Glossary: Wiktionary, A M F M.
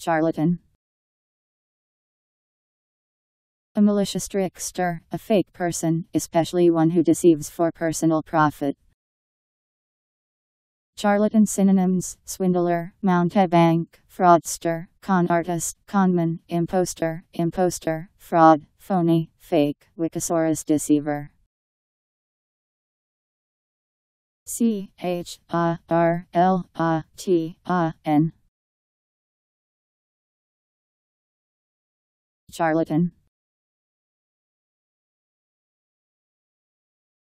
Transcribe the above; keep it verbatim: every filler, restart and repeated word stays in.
charlatan. A malicious trickster, a fake person, especially one who deceives for personal profit. Charlatan synonyms: swindler, mountebank, fraudster, con artist, conman, imposter, imposter, fraud, phony, fake, wikisaurus, deceiver. C H A R L A T A N. Charlatan.